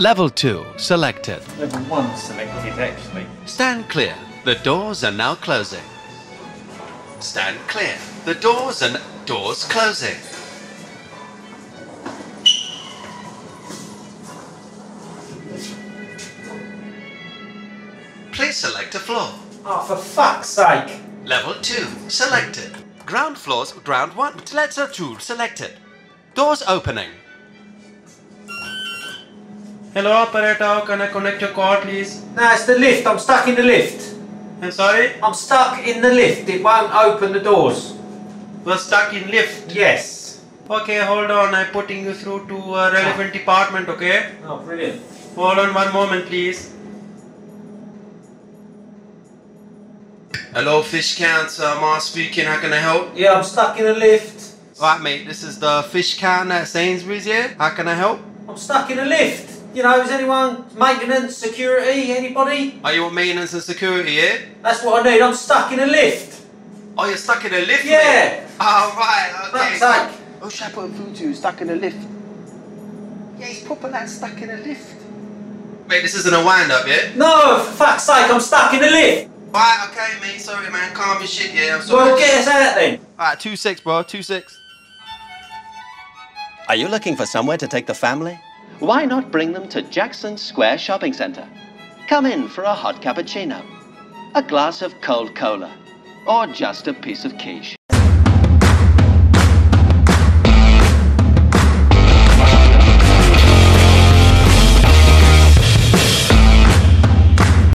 Level 2 selected. Level 1 selected, actually. Stand clear. The doors are now closing. Stand clear. The doors are doors closing. Please select a floor. Oh, for fuck's sake. Level 2 selected. Ground floors, ground 1, letter 2 selected. Doors opening. Hello, operator. Can I connect your car, please? No, it's the lift. I'm stuck in the lift. I'm sorry? I'm stuck in the lift. It won't open the doors. We're stuck in lift? Yes. Okay, hold on. I'm putting you through to a relevant department, okay? Oh, brilliant. Hold on one moment, please. Hello, Fish Counter. Mars speaking. How can I help? Yeah, I'm stuck in a lift. Alright, mate. This is the Fish Counter at Sainsbury's here. How can I help? I'm stuck in a lift. You know, is anyone maintenance, security, anybody? Are you on maintenance and security, yeah? That's what I need, I'm stuck in a lift. Oh, you're stuck in a lift? Yeah. Alright, okay. Fuck's sake. Oh, should I put him through to you, stuck in a lift? Yeah, he's proper like stuck in a lift. Wait, this isn't a wind-up, yeah? No, for fuck's sake, I'm stuck in a lift. Alright, okay, mate, sorry, man, calm your shit, yeah? I'm sorry. Well, get us out then. Alright, 2-6, bro, 2-6. Are you looking for somewhere to take the family? Why not bring them to Jackson Square Shopping Center? Come in for a hot cappuccino, a glass of cold cola, or just a piece of quiche.